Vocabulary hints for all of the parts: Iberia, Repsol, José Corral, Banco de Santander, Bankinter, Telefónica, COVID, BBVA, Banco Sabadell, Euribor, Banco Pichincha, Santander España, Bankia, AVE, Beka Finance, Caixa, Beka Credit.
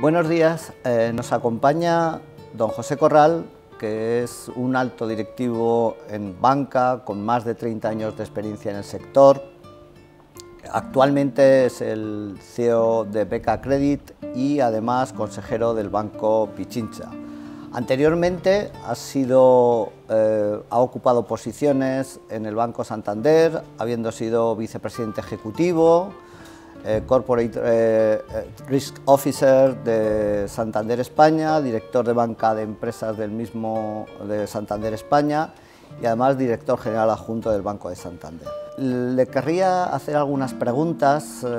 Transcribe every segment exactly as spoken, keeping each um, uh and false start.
Buenos días, eh, nos acompaña don José Corral, que es un alto directivo en banca con más de treinta años de experiencia en el sector. Actualmente es el C E O de Beka Credit y además consejero del Banco Pichincha. Anteriormente ha, sido, eh, ha ocupado posiciones en el Banco Santander, habiendo sido vicepresidente ejecutivo, eh, Corporate eh, Risk Officer de Santander España, director de banca de empresas del mismo de Santander España y además director general adjunto del Banco de Santander. Le querría hacer algunas preguntas, eh,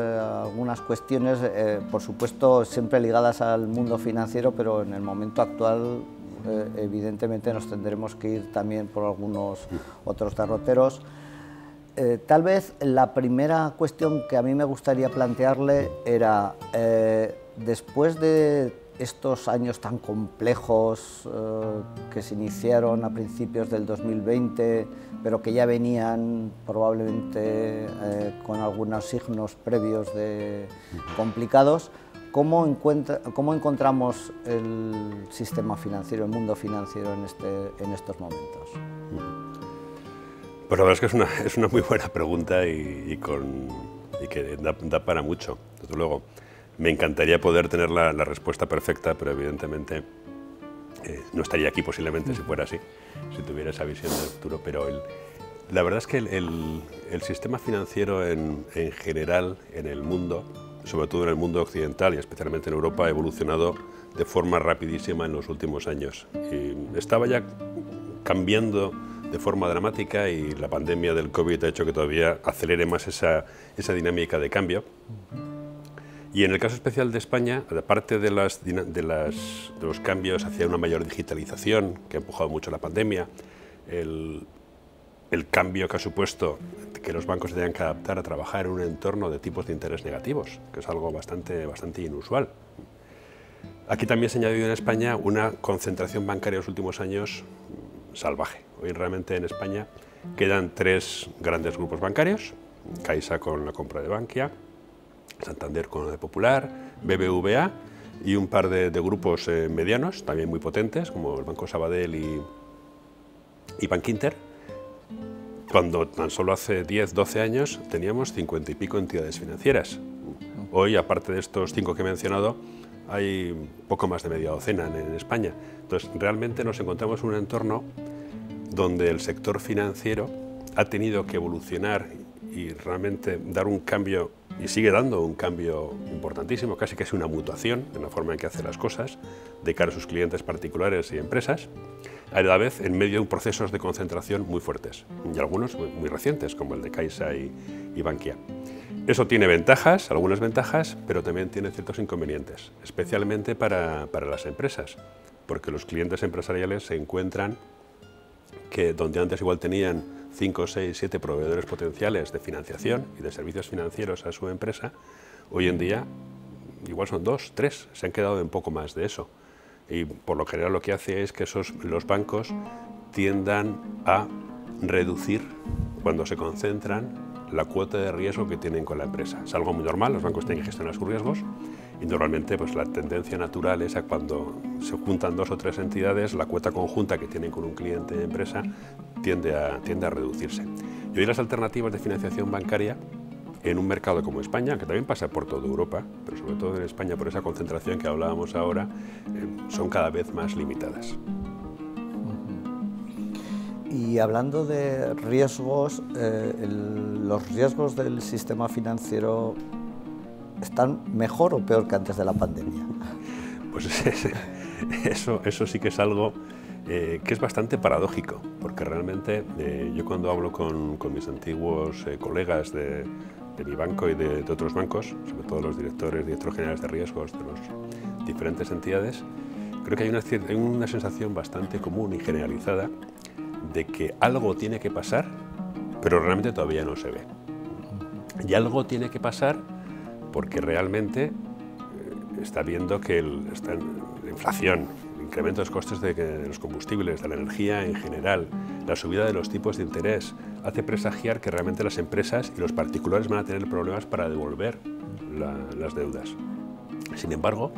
algunas cuestiones, eh, por supuesto siempre ligadas al mundo financiero, pero en el momento actual eh, evidentemente nos tendremos que ir también por algunos otros derroteros. Eh, tal vez la primera cuestión que a mí me gustaría plantearle era, eh, después de estos años tan complejos eh, que se iniciaron a principios del dos mil veinte, pero que ya venían probablemente eh, con algunos signos previos de complicados, ¿cómo, encuentra, cómo encontramos el sistema financiero, el mundo financiero en, este, en estos momentos? Pues la verdad es que es una, es una muy buena pregunta y, y, con, y que da, da para mucho, desde luego. Me encantaría poder tener la, la respuesta perfecta, pero evidentemente eh, no estaría aquí posiblemente si fuera así, si tuviera esa visión del futuro. Pero el, la verdad es que el, el, el sistema financiero en, en general, en el mundo, sobre todo en el mundo occidental y especialmente en Europa, ha evolucionado de forma rapidísima en los últimos años. Y estaba ya cambiando de forma dramática y la pandemia del COVID ha hecho que todavía acelere más esa, esa dinámica de cambio. Y en el caso especial de España, aparte de, las, de, las, de los cambios hacia una mayor digitalización, que ha empujado mucho la pandemia, el, el cambio que ha supuesto que los bancos tengan que adaptar a trabajar en un entorno de tipos de interés negativos, que es algo bastante, bastante inusual. Aquí también se ha añadido en España una concentración bancaria en los últimos años salvaje. Hoy realmente en España quedan tres grandes grupos bancarios, Caixa con la compra de Bankia, Santander con la de Popular, B B V A y un par de, de grupos eh, medianos, también muy potentes, como el Banco Sabadell y, y Bankinter, cuando tan solo hace diez, doce años teníamos cincuenta y pico entidades financieras. Hoy, aparte de estos cinco que he mencionado, hay poco más de media docena en, en España. Entonces, realmente nos encontramos en un entorno donde el sector financiero ha tenido que evolucionar y realmente dar un cambio, y sigue dando un cambio importantísimo, casi que es una mutación en la forma en que hace las cosas, de cara a sus clientes particulares y empresas, a la vez en medio de procesos de concentración muy fuertes, y algunos muy, muy recientes, como el de Caixa y, y Bankia. Eso tiene ventajas, algunas ventajas, pero también tiene ciertos inconvenientes, especialmente para, para las empresas, porque los clientes empresariales se encuentran que donde antes igual tenían cinco, seis, siete proveedores potenciales de financiación y de servicios financieros a su empresa, hoy en día igual son dos, tres, se han quedado en poco más de eso. Y por lo general lo que hace es que esos, los bancos tiendan a reducir cuando se concentran la cuota de riesgo que tienen con la empresa. Es algo muy normal, los bancos tienen que gestionar sus riesgos y normalmente pues, la tendencia natural es a cuando se juntan dos o tres entidades, la cuota conjunta que tienen con un cliente de empresa tiende a, tiende a reducirse. Y hoy las alternativas de financiación bancaria en un mercado como España, que también pasa por toda Europa, pero sobre todo en España por esa concentración que hablábamos ahora, eh, son cada vez más limitadas. Y hablando de riesgos, eh, el, ¿los riesgos del sistema financiero están mejor o peor que antes de la pandemia? Pues es, eso, eso sí que es algo eh, que es bastante paradójico, porque realmente eh, yo cuando hablo con, con mis antiguos eh, colegas de, de mi banco y de, de otros bancos, sobre todo los directores, directores generales de riesgos de las diferentes entidades, creo que hay una, hay una sensación bastante común y generalizada de que algo tiene que pasar, pero realmente todavía no se ve. Y algo tiene que pasar porque realmente está viendo que el, está la inflación, el incremento de los costes de, de los combustibles, de la energía en general, la subida de los tipos de interés, hace presagiar que realmente las empresas y los particulares van a tener problemas para devolver la, las deudas. Sin embargo,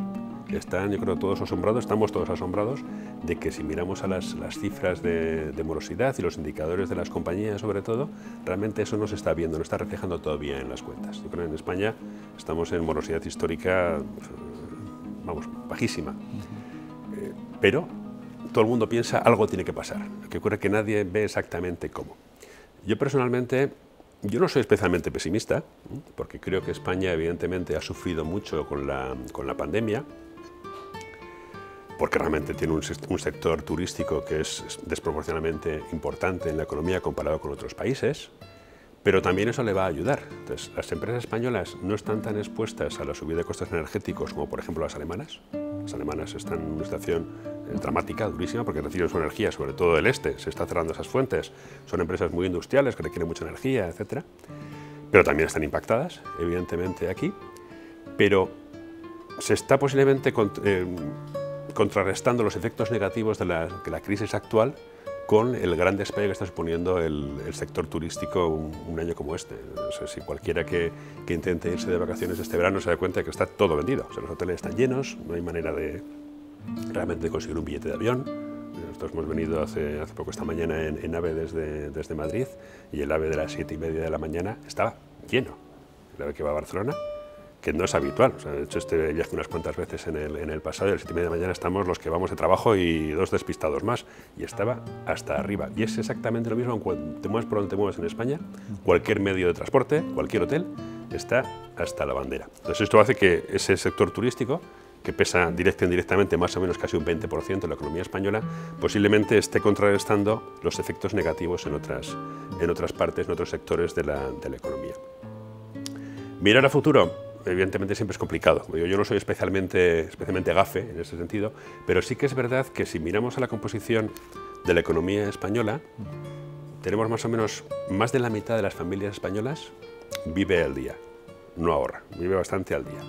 están, yo creo, todos asombrados, estamos todos asombrados de que si miramos a las, las cifras de, de morosidad y los indicadores de las compañías, sobre todo, realmente eso no se está viendo, no está reflejando todavía en las cuentas. Yo creo que en España estamos en morosidad histórica, vamos, bajísima, eh, pero todo el mundo piensa algo tiene que pasar, lo que ocurre es que nadie ve exactamente cómo. Yo personalmente, yo no soy especialmente pesimista, porque creo que España evidentemente ha sufrido mucho con la, con la pandemia, porque realmente tiene un, un sector turístico que es desproporcionadamente importante en la economía comparado con otros países, pero también eso le va a ayudar. Entonces, las empresas españolas no están tan expuestas a la subida de costes energéticos como por ejemplo las alemanas. Las alemanas están en una situación eh, dramática, durísima, porque reciben su energía, sobre todo del este, se están cerrando esas fuentes, son empresas muy industriales que requieren mucha energía, etcétera. Pero también están impactadas, evidentemente, aquí, pero se está posiblemente cont eh, contrarrestando los efectos negativos de la, de la crisis actual con el gran despegue que está suponiendo el, el sector turístico un, un año como este. No sé si cualquiera que, que intente irse de vacaciones este verano se da cuenta de que está todo vendido. O sea, los hoteles están llenos, no hay manera de realmente de conseguir un billete de avión. Nosotros hemos venido hace, hace poco esta mañana en, en AVE desde, desde Madrid y el AVE de las siete y media de la mañana estaba lleno. El AVE que va a Barcelona, que no es habitual. O sea, de hecho, este viaje unas cuantas veces en el, en el pasado, y a las siete y media de la mañana estamos los que vamos de trabajo y dos despistados más, y estaba hasta arriba. Y es exactamente lo mismo, cuando te muevas por donde te muevas en España, cualquier medio de transporte, cualquier hotel, está hasta la bandera. Entonces esto hace que ese sector turístico, que pesa directa e indirectamente más o menos casi un veinte por ciento de la economía española, posiblemente esté contrarrestando los efectos negativos en otras, en otras partes, en otros sectores de la, de la economía. Mirar a futuro, evidentemente siempre es complicado. Yo, yo no soy especialmente, especialmente gafe en ese sentido, pero sí que es verdad que si miramos a la composición de la economía española, tenemos más o menos más de la mitad de las familias españolas vive al día, no ahorra, vive bastante al día.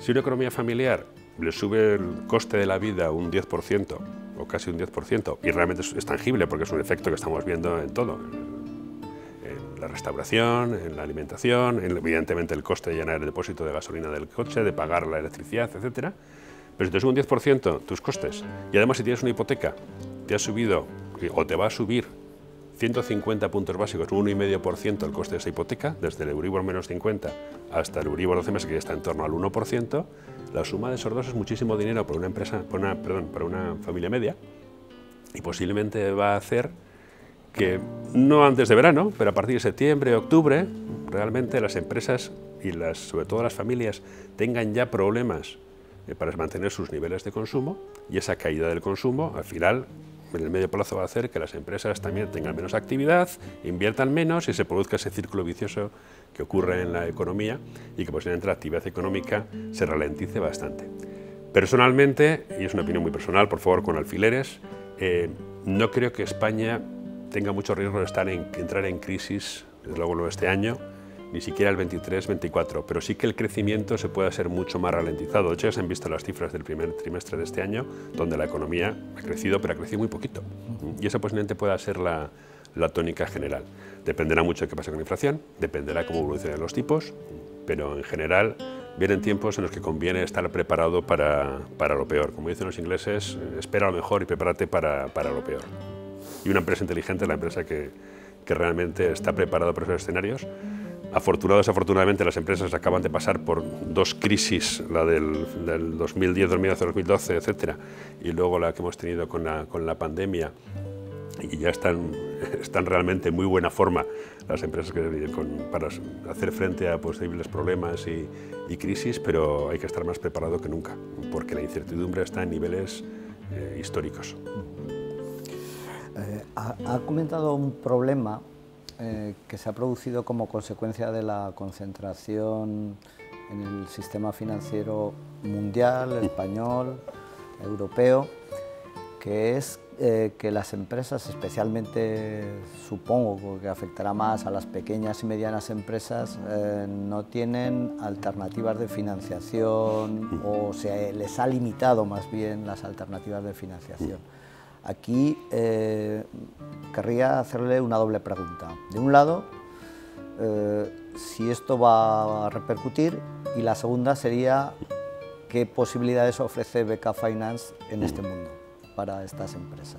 Si una economía familiar le sube el coste de la vida un diez por ciento o casi un diez por ciento, y realmente es, es tangible porque es un efecto que estamos viendo en todo, la restauración, en la alimentación, en, evidentemente el coste de llenar el depósito de gasolina del coche, de pagar la electricidad, etcétera. Pero si te sube un diez por ciento tus costes, y además si tienes una hipoteca, te ha subido o te va a subir ciento cincuenta puntos básicos, un uno coma cinco por ciento el coste de esa hipoteca, desde el Euribor menos cincuenta hasta el Euribor doce meses, que está en torno al uno por ciento, la suma de esos dos es muchísimo dinero para una, empresa, para una, perdón, para una familia media, y posiblemente va a hacer que no antes de verano, pero a partir de septiembre, octubre, realmente las empresas y las, sobre todo las familias tengan ya problemas para mantener sus niveles de consumo, y esa caída del consumo al final, en el medio plazo, va a hacer que las empresas también tengan menos actividad, inviertan menos y se produzca ese círculo vicioso que ocurre en la economía y que posiblemente la actividad económica se ralentice bastante. Personalmente, y es una opinión muy personal, por favor con alfileres, eh, no creo que España tenga mucho riesgo de estar en, entrar en crisis, desde luego no este año, ni siquiera el veintitrés veinticuatro, pero sí que el crecimiento se puede hacer mucho más ralentizado. De hecho, ya se han visto las cifras del primer trimestre de este año, donde la economía ha crecido, pero ha crecido muy poquito. Y eso posiblemente pueda ser la, la tónica general. Dependerá mucho de qué pasa con la inflación, dependerá cómo evolucionan los tipos, pero en general vienen tiempos en los que conviene estar preparado para, para lo peor. Como dicen los ingleses, espera lo mejor y prepárate para, para lo peor. Y una empresa inteligente es la empresa que, que realmente está preparada para esos escenarios. Afortunado o desafortunadamente, las empresas acaban de pasar por dos crisis, la del, del dos mil diez, dos mil once, dos mil doce, etcétera, y luego la que hemos tenido con la, con la pandemia, y ya están, están realmente en muy buena forma las empresas que, con, para hacer frente a posibles problemas y, y crisis, pero hay que estar más preparado que nunca, porque la incertidumbre está en niveles eh, históricos. Eh, ha, ha comentado un problema eh, que se ha producido como consecuencia de la concentración en el sistema financiero mundial, español, europeo, que es eh, que las empresas, especialmente supongo que afectará más a las pequeñas y medianas empresas, eh, no tienen alternativas de financiación, o se les ha limitado más bien las alternativas de financiación. Aquí eh, querría hacerle una doble pregunta. De un lado, eh, si esto va a repercutir, y la segunda sería ¿Qué posibilidades ofrece Beka Finance en este mundo para estas empresas?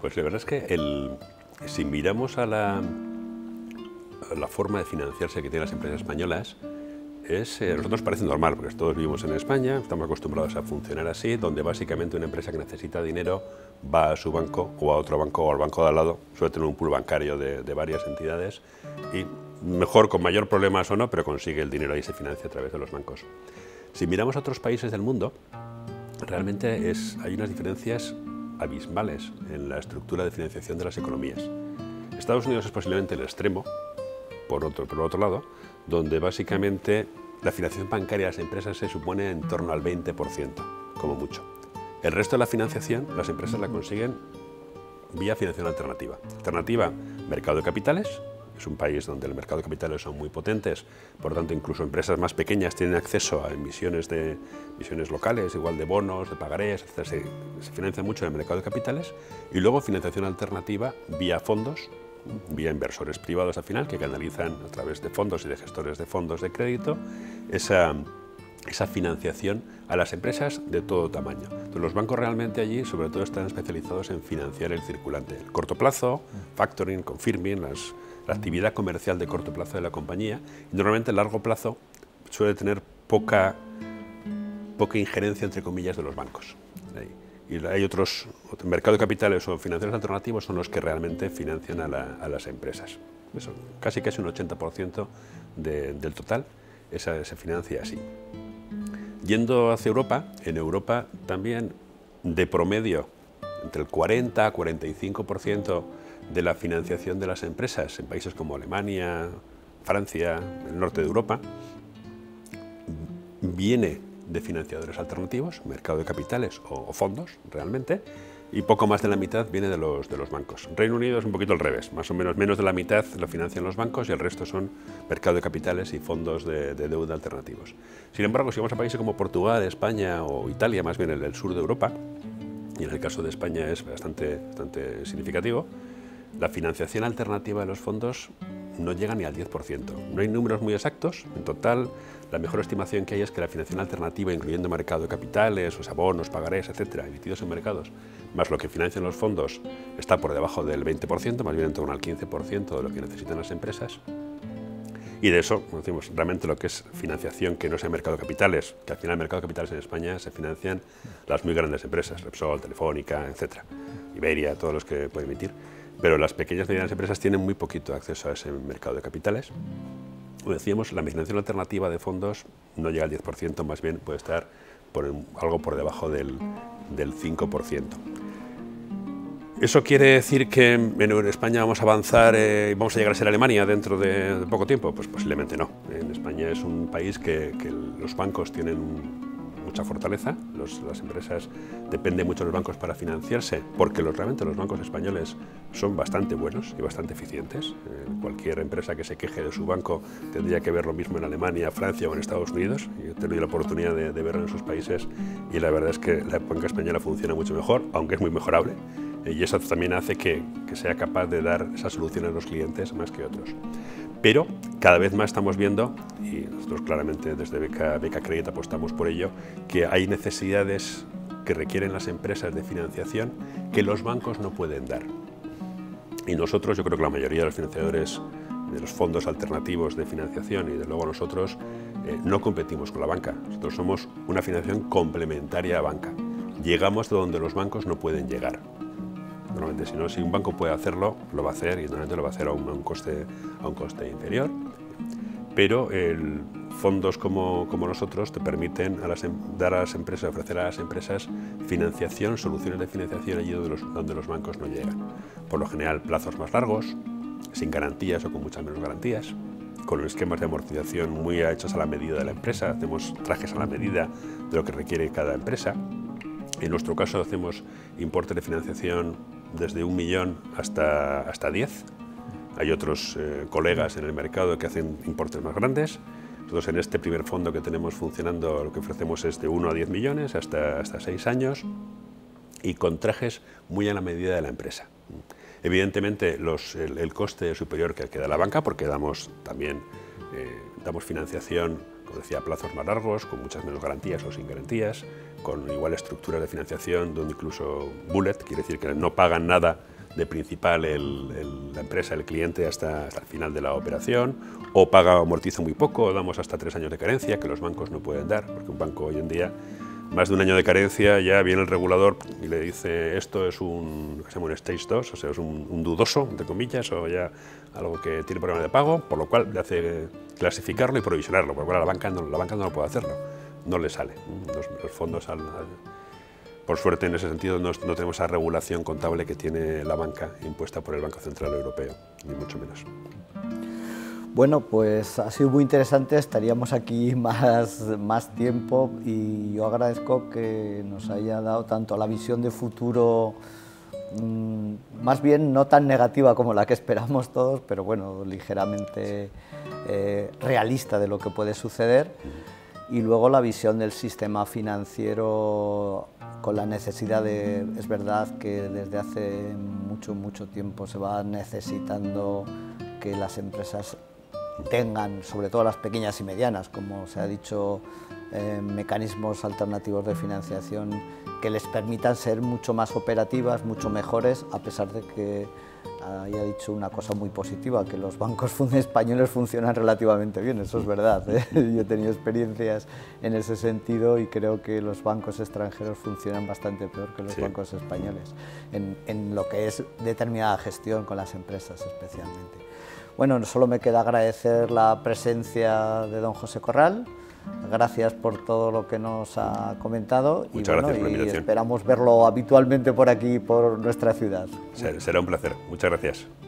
Pues la verdad es que el, si miramos a la, a la forma de financiarse que tienen las empresas españolas, es, eh, a nosotros parece normal, porque todos vivimos en España, estamos acostumbrados a funcionar así, donde básicamente una empresa que necesita dinero va a su banco o a otro banco o al banco de al lado, suele tener un pool bancario de, de varias entidades y mejor, con mayor problemas o no, pero consigue el dinero y se financia a través de los bancos. Si miramos a otros países del mundo, realmente es, hay unas diferencias abismales en la estructura de financiación de las economías. Estados Unidos es posiblemente el extremo, por otro, por otro lado, donde básicamente la financiación bancaria de las empresas se supone en torno al veinte por ciento, como mucho. El resto de la financiación, las empresas la consiguen vía financiación alternativa. Alternativa, mercado de capitales. Es un país donde el mercado de capitales son muy potentes, por lo tanto, incluso empresas más pequeñas tienen acceso a emisiones, de, emisiones locales, igual de bonos, de pagarés, etcétera. Se, se financia mucho en el mercado de capitales y luego financiación alternativa vía fondos, vía inversores privados al final, que canalizan a través de fondos y de gestores de fondos de crédito esa, esa financiación a las empresas de todo tamaño. Entonces, los bancos realmente allí, sobre todo, están especializados en financiar el circulante, el corto plazo, factoring, confirming, las... la actividad comercial de corto plazo de la compañía. Normalmente el largo plazo suele tener poca, poca injerencia, entre comillas, de los bancos. Y hay otros, otro mercado de capitales o financieros alternativos son los que realmente financian a, la, a las empresas. Eso, casi casi un ochenta por ciento de, del total esa, se financia así. Yendo hacia Europa, en Europa también de promedio entre el cuarenta a cuarenta y cinco por ciento de la financiación de las empresas en países como Alemania, Francia, el norte de Europa, viene de financiadores alternativos, mercado de capitales o, o fondos realmente, y poco más de la mitad viene de los, de los bancos. Reino Unido es un poquito al revés, más o menos menos de la mitad lo financian los bancos y el resto son mercado de capitales y fondos de, de deuda alternativos. Sin embargo, si vamos a países como Portugal, España o Italia, más bien el, el sur de Europa, y en el caso de España es bastante, bastante significativo, la financiación alternativa de los fondos no llega ni al diez por ciento. No hay números muy exactos. En total, la mejor estimación que hay es que la financiación alternativa, incluyendo mercado de capitales, o sea, bonos, pagarés, etcétera, emitidos en mercados, más lo que financian los fondos, está por debajo del veinte por ciento, más bien en torno al quince por ciento de lo que necesitan las empresas. Y de eso, como decimos, realmente lo que es financiación que no sea mercado de capitales, que al final el mercado de capitales en España se financian las muy grandes empresas, Repsol, Telefónica, etcétera, Iberia, todos los que pueden emitir. Pero las pequeñas y medianas empresas tienen muy poquito acceso a ese mercado de capitales. Como decíamos, la financiación alternativa de fondos no llega al diez por ciento, más bien puede estar por el, algo por debajo del, del cinco por ciento. ¿Eso quiere decir que en España vamos a avanzar y eh, vamos a llegar a ser Alemania dentro de, de poco tiempo? Pues posiblemente no. En España es un país que, que los bancos tienen un, mucha fortaleza, los, las empresas dependen mucho de los bancos para financiarse, porque los, realmente los bancos españoles son bastante buenos y bastante eficientes. Eh, cualquier empresa que se queje de su banco tendría que ver lo mismo en Alemania, Francia o en Estados Unidos. Yo he tenido la oportunidad de, de verlo en esos países y la verdad es que la banca española funciona mucho mejor, aunque es muy mejorable, eh, y eso también hace que, que sea capaz de dar esa solución a los clientes más que otros. Pero cada vez más estamos viendo, y nosotros claramente desde Beka, Beka Credit apostamos por ello, que hay necesidades que requieren las empresas de financiación que los bancos no pueden dar. Y nosotros, yo creo que la mayoría de los financiadores de los fondos alternativos de financiación y de luego nosotros eh, no competimos con la banca. Nosotros somos una financiación complementaria a banca. Llegamos de donde los bancos no pueden llegar. Normalmente, si no, si un banco puede hacerlo, lo va a hacer y normalmente lo va a hacer a un, a un, coste, a un coste inferior. Pero el, fondos como, como nosotros te permiten a las, dar a las empresas, ofrecer a las empresas financiación, soluciones de financiación allí donde los, donde los bancos no llegan. Por lo general, plazos más largos, sin garantías o con muchas menos garantías, con esquemas de amortización muy hechos a la medida de la empresa. Hacemos trajes a la medida de lo que requiere cada empresa. En nuestro caso hacemos importes de financiación desde un millón hasta, hasta diez. Hay otros eh, colegas en el mercado que hacen importes más grandes. Nosotros en este primer fondo que tenemos funcionando lo que ofrecemos es de uno a diez millones hasta, hasta seis años y con trajes muy a la medida de la empresa. Evidentemente los, el, el coste es superior que el que da la banca porque damos también Eh, damos financiación, como decía, a plazos más largos, con muchas menos garantías o sin garantías, con igual estructuras de financiación donde incluso bullet, quiere decir que no pagan nada de principal el, el, la empresa, el cliente, hasta, hasta el final de la operación, o paga o amortiza muy poco, o damos hasta tres años de carencia, que los bancos no pueden dar, porque un banco hoy en día, más de un año de carencia, ya viene el regulador y le dice esto es un, lo que se llama un stage dos, o sea, es un, un dudoso, entre comillas, o ya algo que tiene problema de pago, por lo cual le hace clasificarlo y provisionarlo, por lo cual la banca no, la banca no puede hacerlo, no le sale, los, los fondos al, al, por suerte, en ese sentido, no, no tenemos esa regulación contable que tiene la banca impuesta por el Banco Central Europeo, ni mucho menos. Bueno, pues ha sido muy interesante, estaríamos aquí más, más tiempo y yo agradezco que nos haya dado tanto la visión de futuro, mmm, más bien no tan negativa como la que esperamos todos, pero bueno, ligeramente eh, realista de lo que puede suceder, y luego la visión del sistema financiero con la necesidad de, es verdad que desde hace mucho, mucho tiempo se va necesitando que las empresas tengan, sobre todo las pequeñas y medianas, como se ha dicho, eh, mecanismos alternativos de financiación que les permitan ser mucho más operativas, mucho mejores, a pesar de que haya dicho una cosa muy positiva, que los bancos españoles funcionan relativamente bien, eso es verdad, ¿eh? Yo he tenido experiencias en ese sentido y creo que los bancos extranjeros funcionan bastante peor que los sí. bancos españoles, en, en lo que es determinada gestión con las empresas especialmente. Bueno, solo me queda agradecer la presencia de don José Corral, gracias por todo lo que nos ha comentado. Muchas y, bueno, gracias por la invitación. Esperamos verlo habitualmente por aquí, por nuestra ciudad. Será un placer. Muchas gracias.